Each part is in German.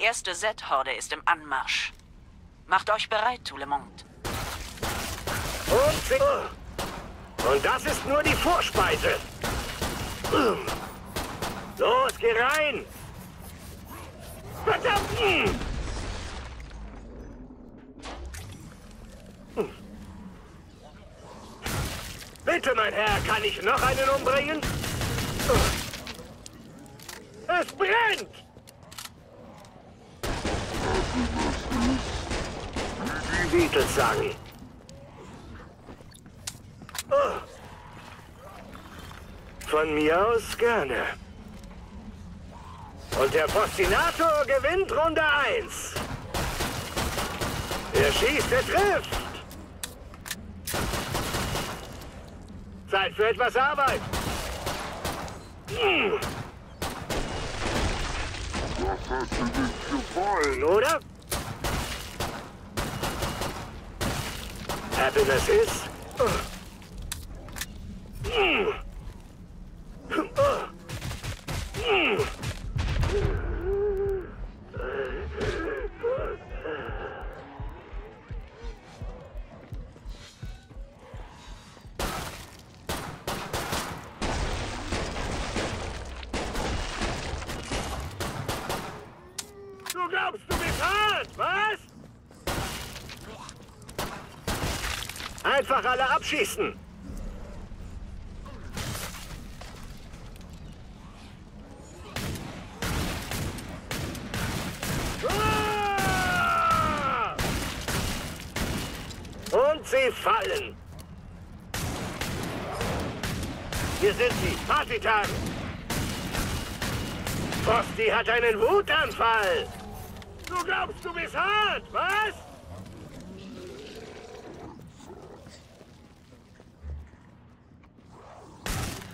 Die erste Z-Horde ist im Anmarsch. Macht euch bereit, Tout-le-Monde. Und das ist nur die Vorspeise. Los, geh rein! Verdammt! Bitte, mein Herr, kann ich noch einen umbringen? Es brennt! Die Beatles sagen. Von mir aus gerne. Und der Postinator gewinnt Runde 1. Er schießt, er trifft. Zeit für etwas Arbeit. Das hat dir nicht gefallen, oder? Happiness ist... Du glaubst, du bist hart, was? Einfach alle abschießen! Und sie fallen! Hier sind sie, Partitan! Frosty hat einen Wutanfall! Du glaubst, du bist hart, was?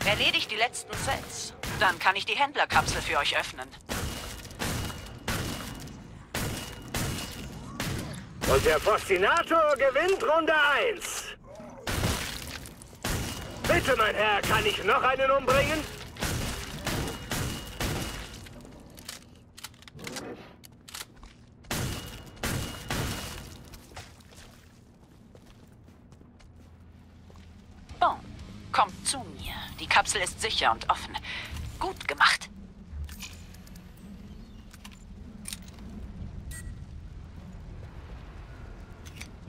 Erledigt die letzten Sets. Dann kann ich die Händlerkapsel für euch öffnen. Und der Postinator gewinnt Runde 1. Bitte, mein Herr, kann ich noch einen umbringen? Bon, kommt zu mir. Die Kapsel ist sicher und offen. Gut gemacht.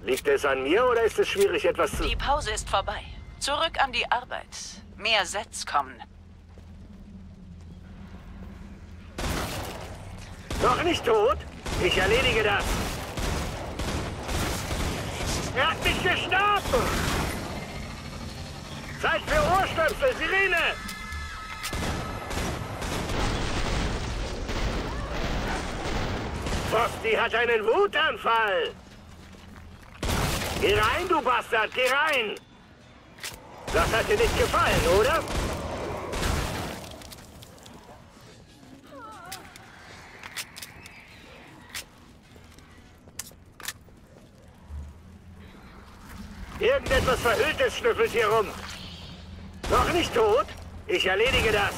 Liegt es an mir oder ist es schwierig, etwas zu... Die Pause ist vorbei. Zurück an die Arbeit. Mehr Sets kommen. Noch nicht tot? Ich erledige das. Er hat mich geschnappt! Zeit für Ohrstöpsel, Sirene! Frosty hat einen Wutanfall! Geh rein, du Bastard, geh rein! Das hat dir nicht gefallen, oder? Irgendetwas Verhülltes schnüffelt hier rum. Noch nicht tot? Ich erledige das.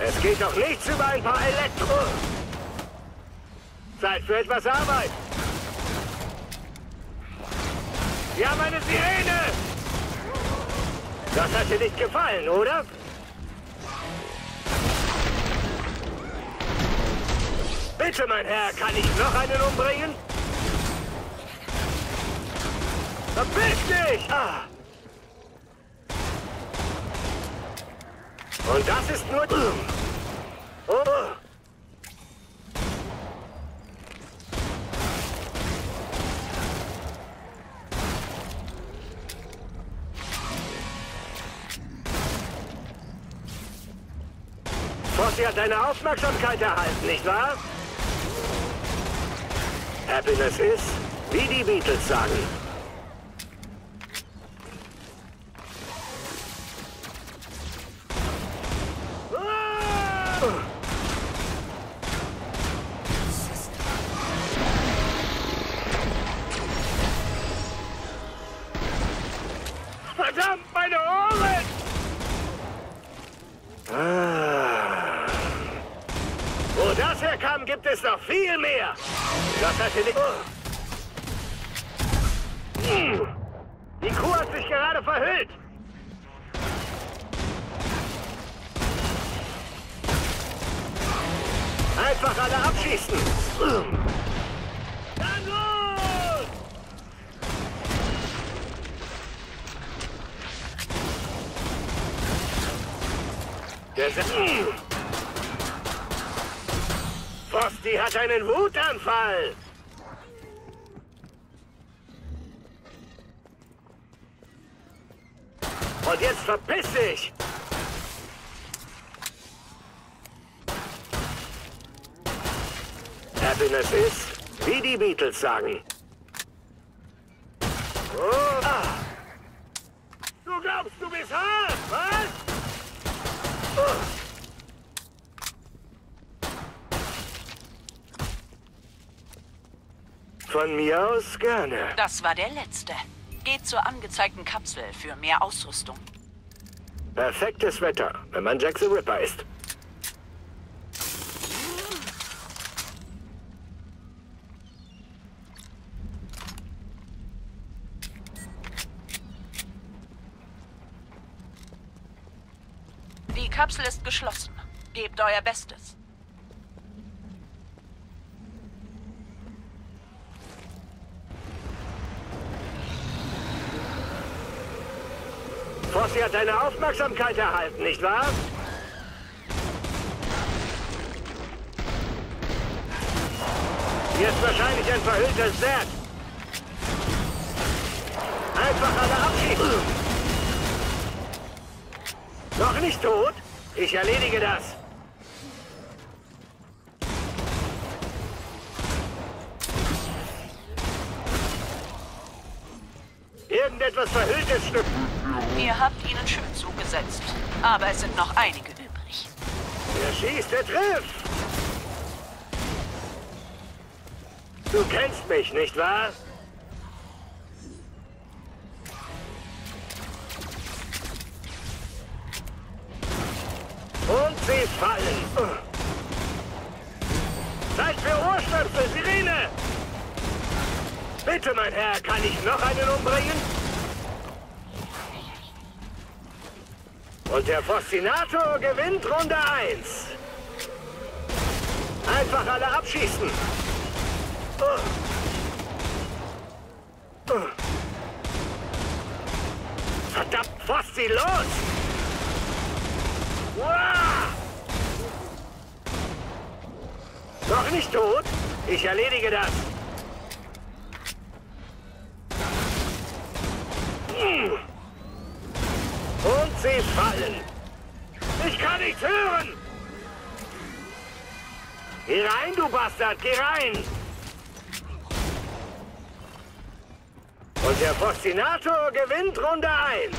Es geht doch nichts über ein paar Elektro. Zeit für etwas Arbeit. Ja, meine Sirene! Das hat dir nicht gefallen, oder? Bitte, mein Herr, kann ich noch einen umbringen? Verpiss dich! Ah. Und das ist nur... Oh. Frosty hat deine Aufmerksamkeit erhalten, nicht wahr? Happiness ist, wie die Beatles sagen. Verdammt, meine Ohren! bisher kam, gibt es noch viel mehr. Das hat nicht... Die Kuh hat sich gerade verhüllt. Einfach alle abschießen. Dann los! Fosti hat einen Wutanfall. Und jetzt verpiss dich! Happiness ist, wie die Beatles sagen. Oh. Ah. Du glaubst, du bist hart, was? Oh. Von mir aus gerne. Das war der letzte. Geht zur angezeigten Kapsel für mehr Ausrüstung. Perfektes Wetter, wenn man Jack the Ripper ist. Die Kapsel ist geschlossen. Gebt euer Bestes. Fossi hat deine Aufmerksamkeit erhalten, nicht wahr? Hier ist wahrscheinlich ein verhülltes Zwerg. Einfach alle abschießen. Noch nicht tot? Ich erledige das. Irgendetwas verhülltes Stück. Ihr habt ihnen schön zugesetzt, aber es sind noch einige übrig. Der schießt, der trifft! Du kennst mich, nicht wahr? Und sie fallen! Zeit für Ohrstöpsel, Sirene! Bitte, mein Herr, kann ich noch einen umbringen? Und der Fostinator gewinnt Runde 1. Einfach alle abschießen. Verdammt, Fosti, los! Uah! Noch nicht tot? Ich erledige das. Und sie fallen. Ich kann nichts hören. Geh rein, du Bastard, geh rein. Und der Fostinator gewinnt Runde 1.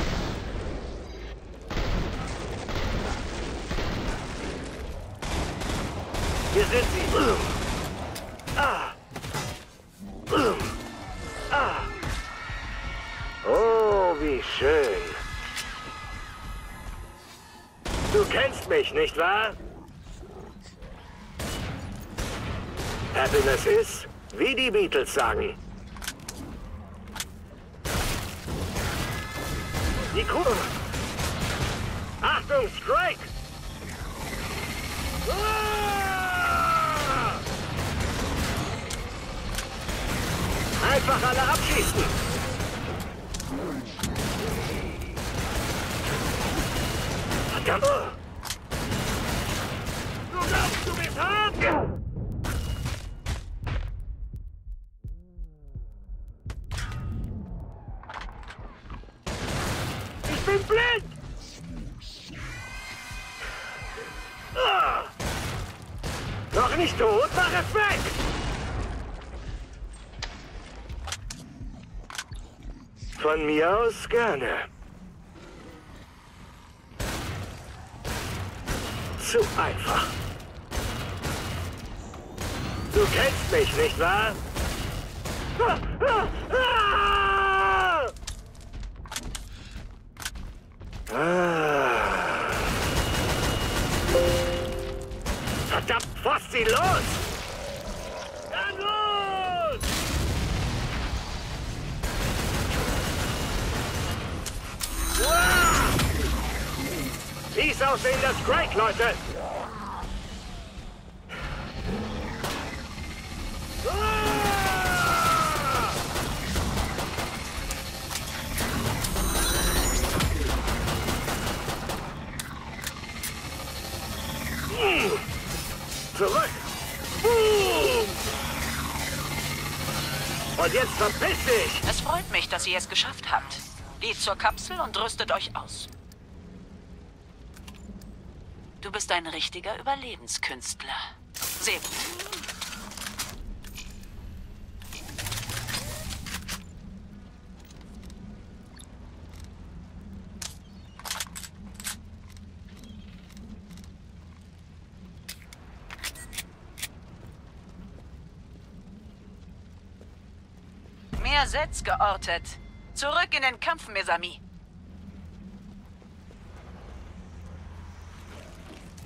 Hier sind sie. Oh, wie schön. Du kennst mich, nicht wahr? Happiness ist, wie die Beatles sagen. Die Kurve. Achtung, Strike! Uah! Einfach alle abschießen! Du glaubst, du bist hart? Ich bin blind! Noch nicht tot, mach es weg! Von mir aus gerne. Zu einfach. Du kennst mich, nicht wahr? Verdammt, verdammten Pfosten, los! Dann los! Wow! Dies Aussehen ist great, Leute! Zurück! Boom! Und jetzt verpiss dich! Es freut mich, dass ihr es geschafft habt. Geht zur Kapsel und rüstet euch aus. Du bist ein richtiger Überlebenskünstler. Sehr gut. Setz geortet. Zurück in den Kampf, mes amis.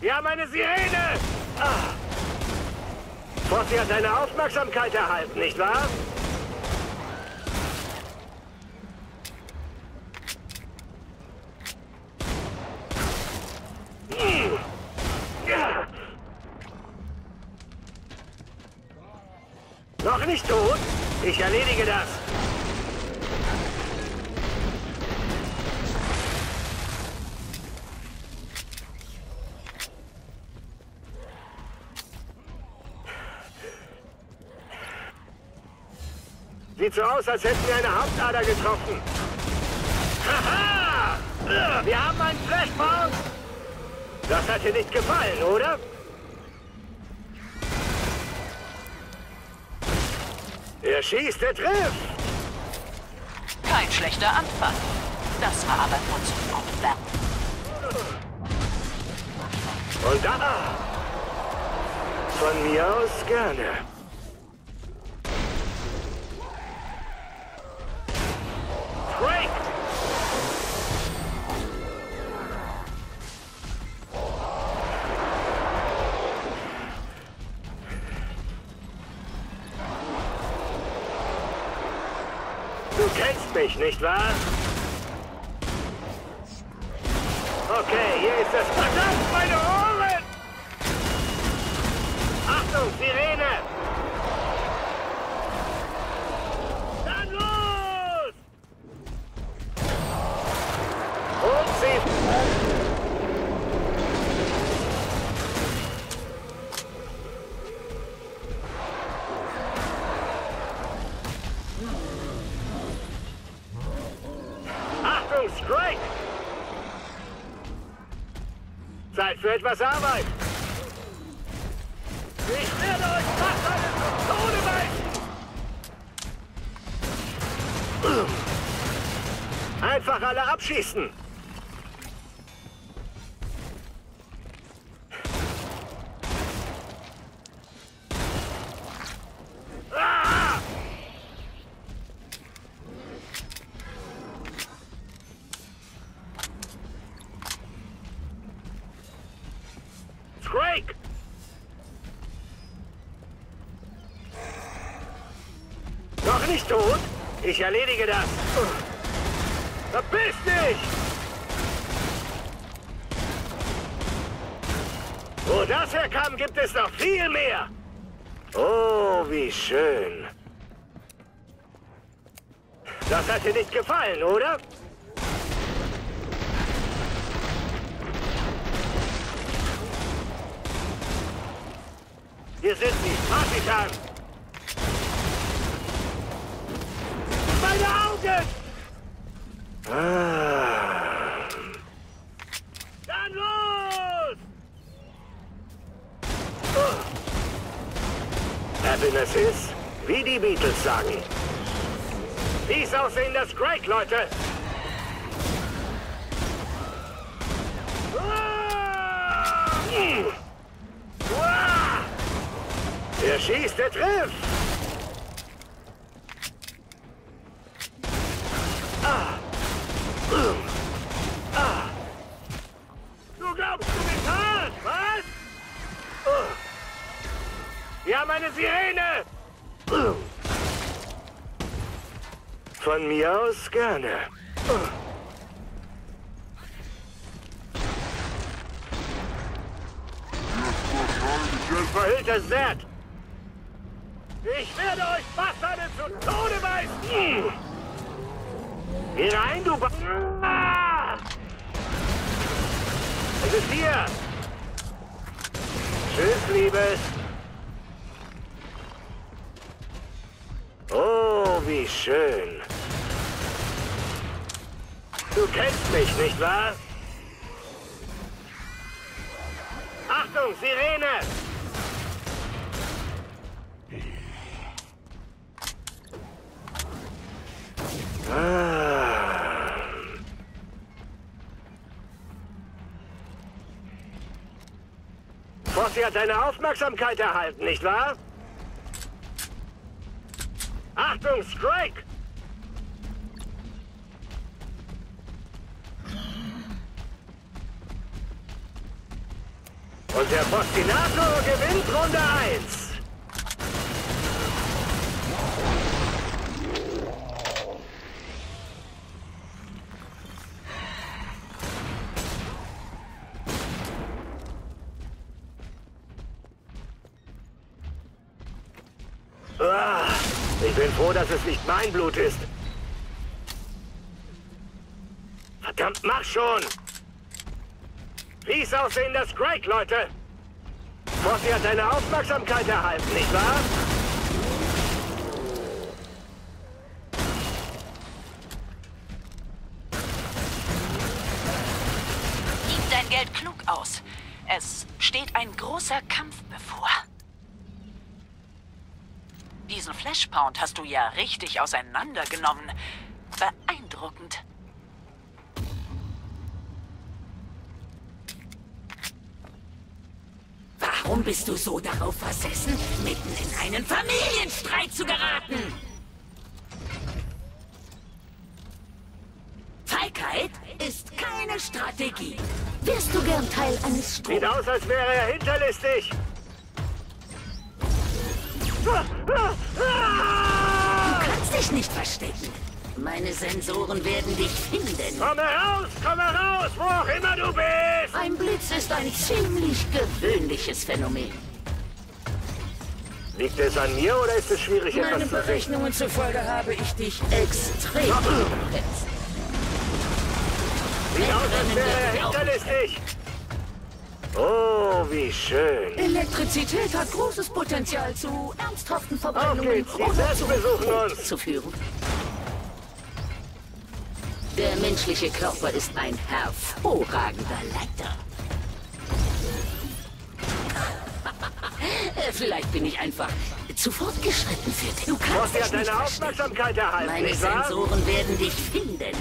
Ja, meine Sirene! Ah. Fossi hat deine Aufmerksamkeit erhalten, nicht wahr? Ja. Noch nicht tot? Ich erledige das. Sieht so aus, als hätten wir eine Hauptader getroffen. Haha! Wir haben einen Flashpoint! Das hat dir nicht gefallen, oder? Er schießt, er trifft! Kein schlechter Anfang. Das war aber nur zum Opfer. Und da! Von mir aus gerne. Frank! Du kennst mich, nicht wahr? Okay, hier ist das... Verdammt, meine Ohren! Achtung, Sirene! Dann los! Und sie... Strike! Zeit für etwas Arbeit! Ich werde euch fast eine Pistole beißen! Einfach alle abschießen! Noch nicht tot? Ich erledige das. Verpiss dich! Wo das herkam, gibt es noch viel mehr. Oh, wie schön. Das hat dir nicht gefallen, oder? Hier sind sie, Partisan! Meine Augen! Ah. Dann los! Happiness ist, wie die Beatles sagen. Dies Aussehen ist great, Leute! Ah. Der schießt, der trifft! Ah. Ah. Du glaubst, du bist hart, was? haben eine Sirene! Von mir aus gerne. Verhülltes Zert! Ich werde euch Bastarde zu Tode beißen! Hinein, du Bastard! Es ist hier! Tschüss, Liebes! Oh, wie schön! Du kennst mich, nicht wahr? Achtung, Sirene! Fossi hat deine Aufmerksamkeit erhalten, nicht wahr? Achtung, Strike! Und der Postinator gewinnt Runde 1! Ich bin froh, dass es nicht mein Blut ist. Verdammt, mach schon! Fies aussehendes Strike, Leute! Fossi hat deine Aufmerksamkeit erhalten, nicht wahr? Gib dein Geld klug aus. Es steht ein großer Kampf bevor. Diesen Flashpoint hast du ja richtig auseinandergenommen. Beeindruckend. Warum bist du so darauf versessen, mitten in einen Familienstreit zu geraten? Feigheit ist keine Strategie. Wirst du gern Teil eines Sturms? Sieht aus, als wäre er hinterlistig. Du kannst dich nicht verstecken. Meine Sensoren werden dich finden. Komm heraus, wo auch immer du bist! Ein Blitz ist ein ziemlich gewöhnliches Phänomen. Liegt es an mir oder ist es schwierig, etwas zu sehen? Meinen Berechnungen zufolge habe ich dich extrem verletzt. Sieht aus, als wäre er hinterlistig. Oh, wie schön. Elektrizität hat großes Potenzial zu ernsthaften Verbrennungen oder zu Tod zu führen. Der menschliche Körper ist ein hervorragender Leiter. Vielleicht bin ich einfach zu fortgeschritten für dich. Du kannst dich nicht Aufmerksamkeit erhalten. Meine Sensoren werden dich finden.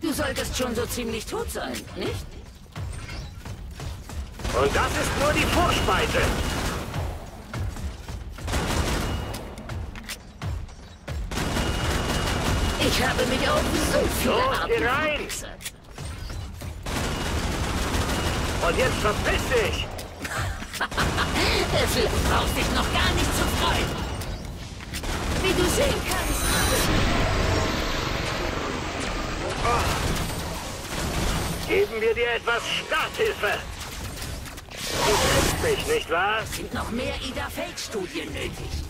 Du solltest schon so ziemlich tot sein, nicht? Und das ist nur die Vorspeise. Ich habe mich auf so viele Arten gewechselt. Und jetzt verpiss dich! Vielleicht brauchst dich noch gar nicht zu freuen. Wie du sehen kannst. Geben wir dir etwas Starthilfe! Du kennst mich, nicht wahr? Es sind noch mehr Ida-Fake-Studien nötig.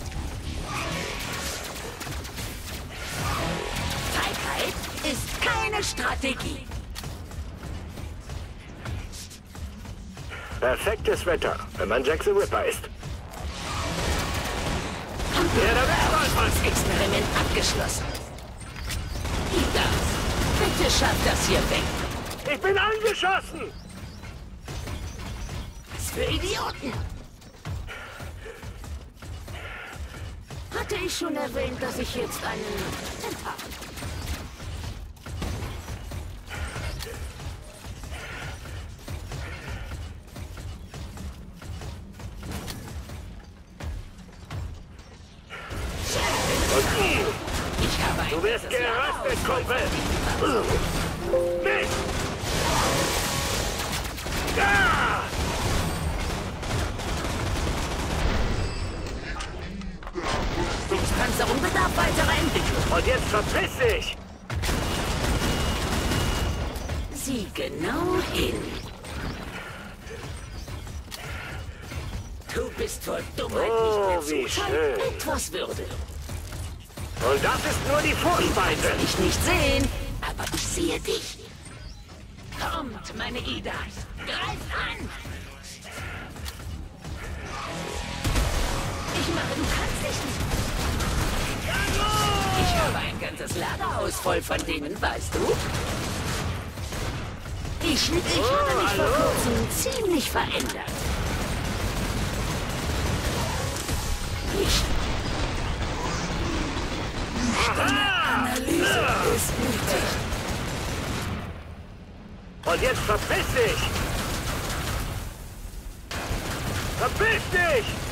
Feigheit ist keine Strategie. Perfektes Wetter, wenn man Jack the Ripper ist. Ja, da wäre das Experiment abgeschlossen. Ida! Bitte schaff das hier weg. Ich bin angeschossen! Was für Idioten! Hatte ich schon erwähnt, dass ich jetzt einen Tent habe? Du wirst gerastet, Kumpel! Nicht! Da! Sechspanzerung bedarf weiterer Entwicklung. Und jetzt verpiss dich! Sieh genau hin. Du bist vor Dummheit nicht mehr zu etwas Würde. Und das ist nur die Vorbeite. Ich kann dich nicht sehen, aber ich sehe dich. Kommt, meine Ida. Greif an! Ich mache, du kannst dich nicht. Jawohl! Ich habe ein ganzes Lagerhaus voll von denen, weißt du? Ich habe mich vor kurzem ziemlich verändert. Analyse ist nötig. Und jetzt verpiss dich! Verpiss dich!